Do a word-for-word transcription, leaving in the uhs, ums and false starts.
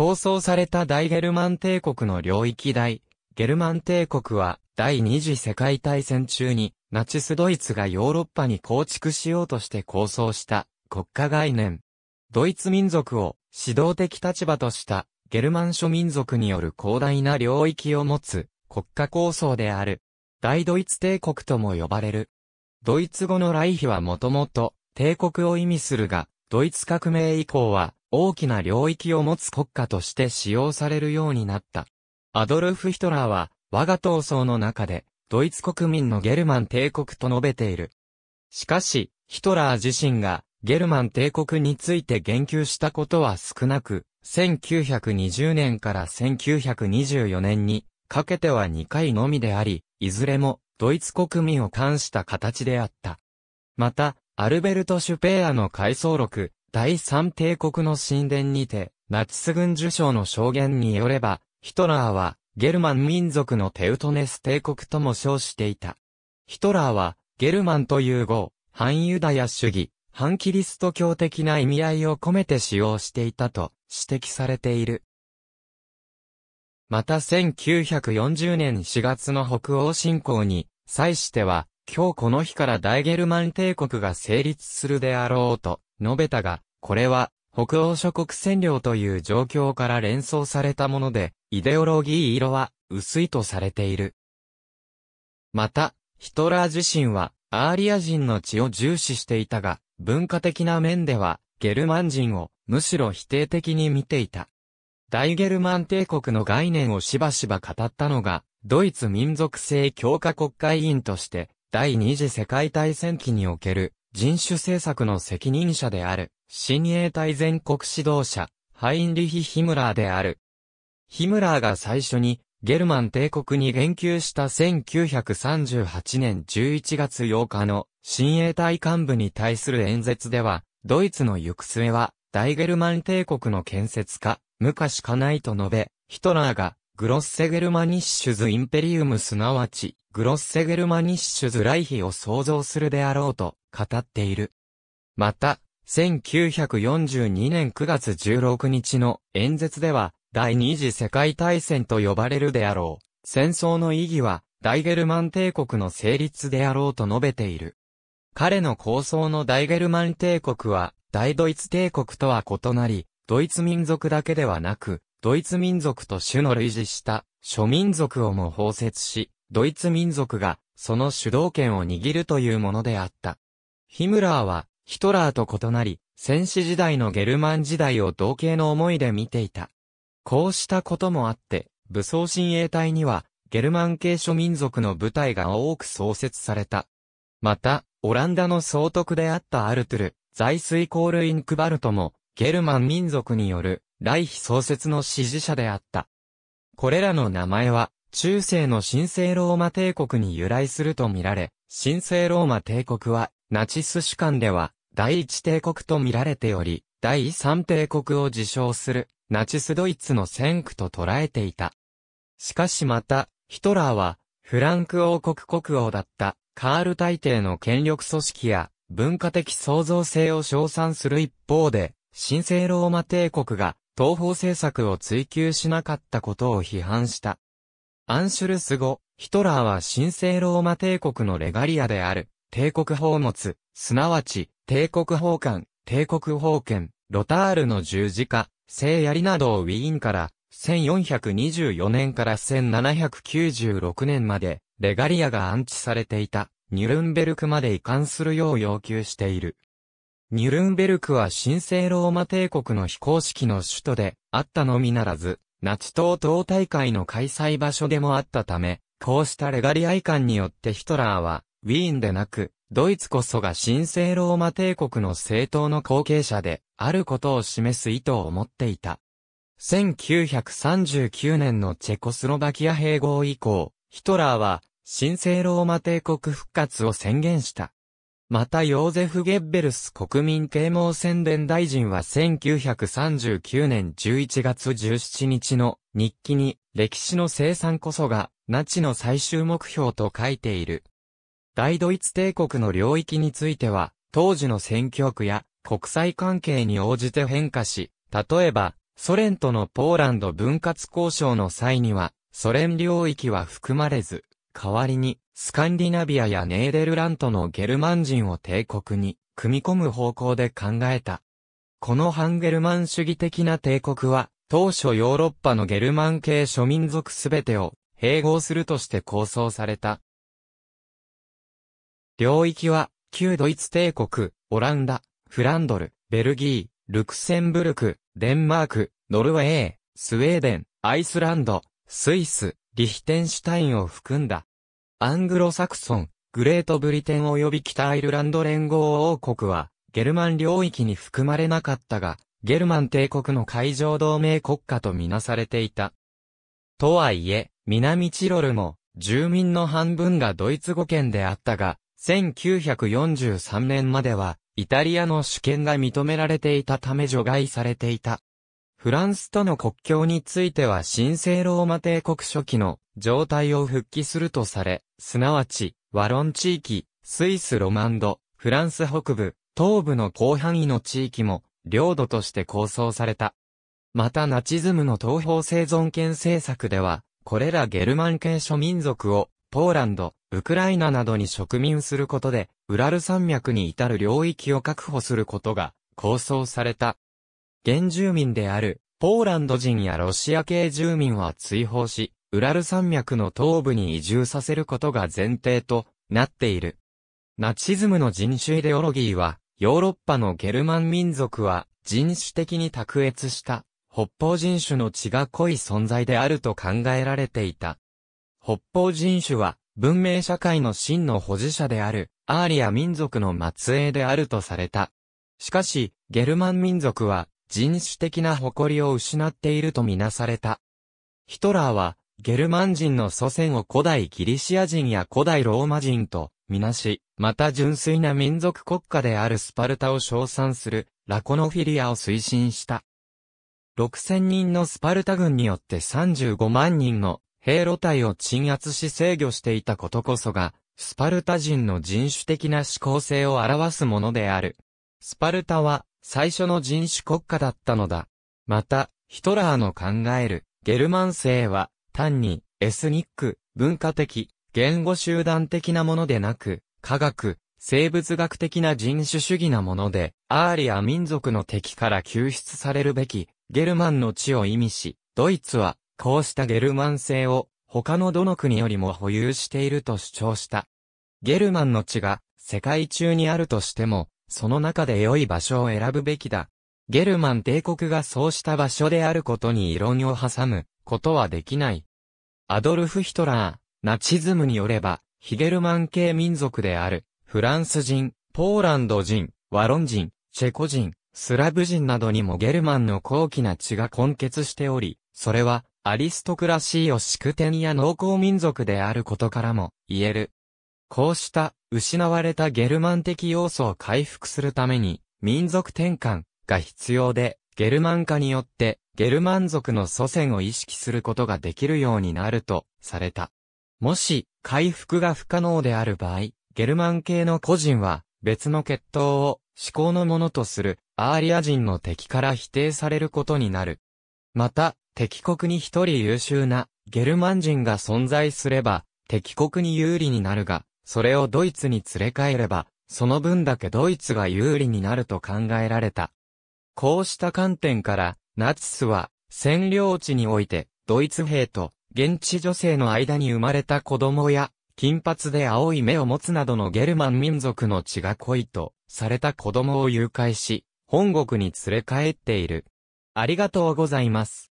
構想された大ゲルマン帝国の領域大ゲルマン帝国は第二次世界大戦中にナチスドイツがヨーロッパに構築しようとして構想した国家概念。ドイツ民族を指導的立場としたゲルマン諸民族による広大な領域を持つ国家構想である。大ドイツ帝国とも呼ばれる。ドイツ語のライヒはもともと帝国を意味するが、ドイツ革命以降は大きな領域を持つ国家として使用されるようになった。アドルフ・ヒトラーは我が闘争の中でドイツ国民のゲルマン帝国と述べている。しかし、ヒトラー自身がゲルマン帝国について言及したことは少なく、せんきゅうひゃくにじゅうねんからせんきゅうひゃくにじゅうよねんにかけてはにかいのみであり、いずれもドイツ国民を冠した形であった。また、アルベルト・シュペーアの回想録、第三帝国の神殿にて、ナチス軍受将の証言によれば、ヒトラーは、ゲルマン民族のテウトネス帝国とも称していた。ヒトラーは、ゲルマンという語を、反ユダヤ主義、反キリスト教的な意味合いを込めて使用していたと指摘されている。またせんきゅうひゃくよんじゅうねんしがつの北欧侵攻に際しては、今日この日から大ゲルマン帝国が成立するであろうと述べたが、これは北欧諸国占領という状況から連想されたもので、イデオロギー色は薄いとされている。また、ヒトラー自身はアーリア人の血を重視していたが、文化的な面ではゲルマン人をむしろ否定的に見ていた。大ゲルマン帝国の概念をしばしば語ったのが、ドイツ民族性強化国会員として、第二次世界大戦期における人種政策の責任者である、親衛隊全国指導者、ハインリヒ・ヒムラーである。ヒムラーが最初にゲルマン帝国に言及したせんきゅうひゃくさんじゅうはちねんじゅういちがつようかの親衛隊幹部に対する演説では、ドイツの行く末は大ゲルマン帝国の建設か、無かしかないと述べ、ヒトラーがグロッセゲルマニッシュズインペリウムすなわち、グロッセゲルマニッシュズライヒを創造するであろうと語っている。また、せんきゅうひゃくよんじゅうにねんくがつじゅうろくにちの演説では、第二次世界大戦と呼ばれるであろう。戦争の意義は、大ゲルマン帝国の成立であろうと述べている。彼の構想の大ゲルマン帝国は、大ドイツ帝国とは異なり、ドイツ民族だけではなく、ドイツ民族と種の類似した諸民族をも包摂し、ドイツ民族がその主導権を握るというものであった。ヒムラーはヒトラーと異なり、先史時代のゲルマン時代を同型の思いで見ていた。こうしたこともあって、武装親衛隊にはゲルマン系諸民族の部隊が多く創設された。また、オランダの総督であったアルトゥル、ザイスイコールインクバルトも、ゲルマン民族によるライヒ創設の支持者であった。これらの名前は中世の神聖ローマ帝国に由来するとみられ、神聖ローマ帝国はナチス主観では第一帝国とみられており、第三帝国を自称するナチスドイツの先駆と捉えていた。しかしまた、ヒトラーはフランク王国国王だったカール大帝の権力組織や文化的創造性を称賛する一方で、神聖ローマ帝国が東方政策を追求しなかったことを批判した。アンシュルス後、ヒトラーは神聖ローマ帝国のレガリアである、帝国宝物、すなわち、帝国宝冠、帝国宝剣、ロタールの十字架、聖槍などをウィーンから、せんよんひゃくにじゅうよねんからせんななひゃくきゅうじゅうろくねんまで、レガリアが安置されていた、ニュルンベルクまで移管するよう要求している。ニュルンベルクは神聖ローマ帝国の非公式の首都であったのみならず、ナチ党党大会の開催場所でもあったため、こうしたレガリア遺憾によってヒトラーは、ウィーンでなく、ドイツこそが神聖ローマ帝国の政党の後継者で、あることを示す意図を持っていた。せんきゅうひゃくさんじゅうきゅうねんのチェコスロバキア併合以降、ヒトラーは、神聖ローマ帝国復活を宣言した。またヨーゼフ・ゲッベルス国民啓蒙宣伝大臣はせんきゅうひゃくさんじゅうきゅうねんじゅういちがつじゅうしちにちの日記に歴史の清算こそがナチの最終目標と書いている。大ドイツ帝国の領域については当時の戦局や国際関係に応じて変化し、例えばソ連とのポーランド分割交渉の際には、ソ連領域は含まれず、代わりに、スカンディナビアやネーデルラントのゲルマン人を帝国に、組み込む方向で考えた。この反ゲルマン主義的な帝国は、当初ヨーロッパのゲルマン系諸民族すべてを、併合するとして構想された。領域は、旧ドイツ帝国、オランダ、フランドル、ベルギー、ルクセンブルク、デンマーク、ノルウェー、スウェーデン、アイスランド、スイス、リヒテンシュタインを含んだ。アングロサクソン、グレートブリテン及び北アイルランド連合王国は、ゲルマン領域に含まれなかったが、ゲルマン帝国の海上同盟国家とみなされていた。とはいえ、南チロルも、住民の半分がドイツ語圏であったが、せんきゅうひゃくよんじゅうさんねんまでは、イタリアの主権が認められていたため除外されていた。フランスとの国境については神聖ローマ帝国初期の状態を復帰するとされ、すなわち、ワロン地域、スイスロマンド、フランス北部、東部の広範囲の地域も、領土として構想された。またナチズムの東方生存権政策では、これらゲルマン系諸民族を、ポーランド、ウクライナなどに植民することで、ウラル山脈に至る領域を確保することが構想された。原住民であるポーランド人やロシア系住民は追放し、ウラル山脈の東部に移住させることが前提となっている。ナチズムの人種イデオロギーは、ヨーロッパのゲルマン民族は人種的に卓越した北方人種の血が濃い存在であると考えられていた。北方人種は文明社会の真の保持者であるアーリア民族の末裔であるとされた。しかし、ゲルマン民族は人種的な誇りを失っているとみなされた。ヒトラーはゲルマン人の祖先を古代ギリシア人や古代ローマ人とみなし、また純粋な民族国家であるスパルタを称賛するラコノフィリアを推進した。ろくせんにんのスパルタ軍によってさんじゅうごまんにんの兵路隊を鎮圧し制御していたことこそが、スパルタ人の人種的な思考性を表すものである。スパルタは、最初の人種国家だったのだ。また、ヒトラーの考える、ゲルマン性は、単に、エスニック、文化的、言語集団的なものでなく、科学、生物学的な人種主義なもので、アーリア民族の敵から救出されるべき、ゲルマンの地を意味し、ドイツは、こうしたゲルマン性を他のどの国よりも保有していると主張した。ゲルマンの地が世界中にあるとしても、その中で良い場所を選ぶべきだ。ゲルマン帝国がそうした場所であることに異論を挟むことはできない。アドルフ・ヒトラー、ナチズムによれば、非ゲルマン系民族であるフランス人、ポーランド人、ワロン人、チェコ人、スラブ人などにもゲルマンの高貴な血が混血しており、それは、アリストクラシーを祝典や農耕民族であることからも言える。こうした失われたゲルマン的要素を回復するために民族転換が必要で、ゲルマン化によってゲルマン族の祖先を意識することができるようになるとされた。もし回復が不可能である場合、ゲルマン系の個人は別の血統を至高のものとするアーリア人の敵から否定されることになる。また、敵国に一人優秀なゲルマン人が存在すれば敵国に有利になるが、それをドイツに連れ帰ればその分だけドイツが有利になると考えられた。こうした観点からナチスは占領地においてドイツ兵と現地女性の間に生まれた子供や金髪で青い目を持つなどのゲルマン民族の血が濃いとされた子供を誘拐し本国に連れ帰っている。ありがとうございます。